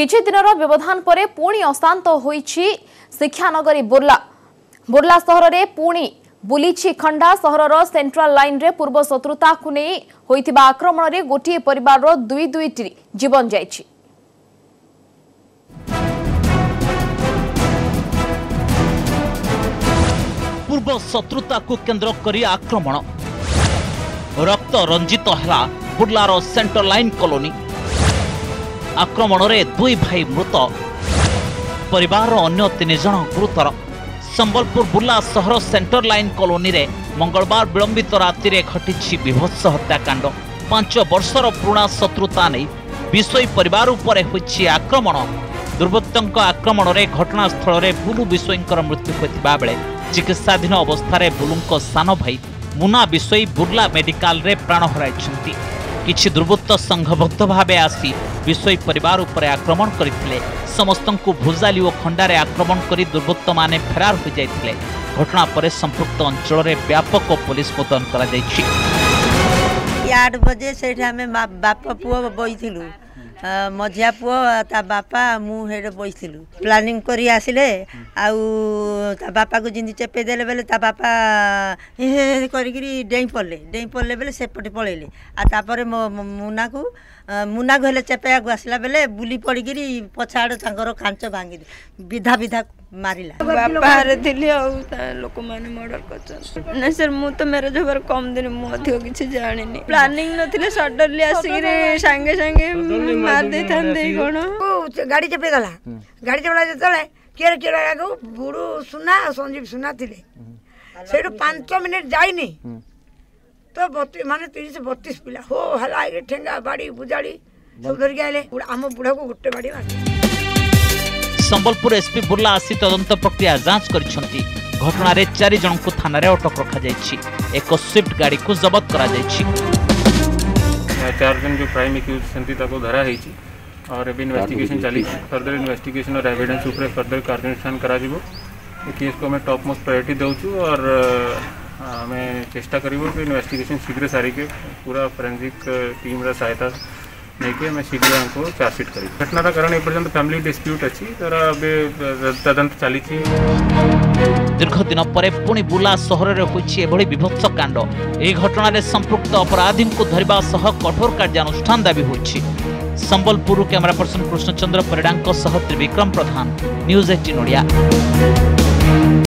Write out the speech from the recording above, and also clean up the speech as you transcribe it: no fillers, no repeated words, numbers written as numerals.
किछि दिनर व्यवधान परे पुणी अशांत होईछि शिक्षानगरी बुर्ला। बुर्ला शहर रे पुणी बुलीछि खंडा। शहरर सेंट्रल लाइन रे पूर्व शत्रुता को नै होइथिबा आक्रमण रे गोटिए परिवार रो दुई दुईटी जीवन जाइछि। पूर्व शत्रुता को केंद्र करी आक्रमण रक्त रंजित हला बुर्लार सेंटर लाइन कॉलोनी। आक्रमण रे दुई भाई मृत, परिवार अन्य तीन जन गुरुतर। संबलपुर बुर्ला शहर सेंटर लाइन कॉलोनी रे मंगलवार विलंबित राति रे घटी विभत्स हत्याकांड। 5 वर्षर पुराणा शत्रुता नहीं विषयी परिवार उपरे होछि आक्रमण। दुर्वृत्तंक आक्रमण रे घटनास्थल रे बुलू विषयींकर मृत्यु होतिबा बेले चिकित्साधीन अवस्था रे बुलूंक सान भाई मुना विषयी बुर्ला मेडिकल रे प्राण हराइछंती। किछि दुर्वृत्त संघबद्ध भाबे आसी विषयी परिवार उपरे आक्रमण करथिले। समस्तंकु भुजाली ओ खंडारे आक्रमण करी दुर्वृत्त माने फरार हो जाइथिले। घटना परे संपुक्त अंचल रे व्यापक पुलिस मोतन करा जाइछि। 8 बजे सेठा हमें बाप पुओ बइथिलु, मझिया पुओ ता बापा मु हेडे बइथिलु। प्लानिंग करी आसिले आउ ता बापा को जिंदी चेपे देले बेले ता बापा हे करिगिरी डेई पड़ले बेले सेपटे पळेले। आ तापर मुना को हेले चेपे आगु आसला बेले बुली पड़िगिरी पछाड़ तांकर कांच भांगी विधा मारिला। बापा रे दिली आउ लोक माने मर्डर करछन ना सर। मु तो मेरे जोबर कम दिन मु अधिक किछ जानिनी। प्लानिंग नथिले सडनली आसीरे संगे संगे मार दे थान दे कोन गाड़ी चपे गला। गाड़ी चला जतले केर केरा को बुडू सुना संजीव सुना थिले सेडू 5 मिनिट जाईनी तो माने 30-32 पिला हो हला ठेंगा बाड़ी बुजाड़ी सब धर गेले। हम बुढा को गुटे बाड़ी मार। संबलपुर एसपी बुर्ला आसी तदंत प्रक्रिया जांच करिसेंती। घटना रे 4 जन को थाना रे अटक रखा जाइछि। एक स्विफ्ट गाड़ी को जब्त करा जाइछि। 4 जन जो प्राइम एक्यूज सेंती ताको धरा हेछि और अब इन्वेस्टिगेशन चली। फर्दर इन्वेस्टिगेशन और एविडेंस ऊपर फर्दर कार्यानुष्ठान करा जिवो। ए केस को हमें टॉप मोस्ट प्रायोरिटी देउछु और हमें चेष्टा करिवो कि इन्वेस्टिगेशन शीघ्र सारी के पूरा फोरेंसिक टीम रा सहायता लेके मैं शीघ्र हमको चार्जशीट करी। घटना का कारण एपर्यंत फैमिली डिस्प्यूट अछि तर अबे तदंत चली छी। दीर्घ दिन परे पुणी बुर्ला शहर रे होई छी एभली विभत्स कांड। ए घटना रे संपुक्त अपराधी को धरिबा सह कठोर कार्यानुष्ठान दाबी होई छी। संबलपुर कैमरा पर्सन कृष्णचंद्र परिडांक सह त्रिविक्रम प्रधान, न्यूज 18 ओडिया।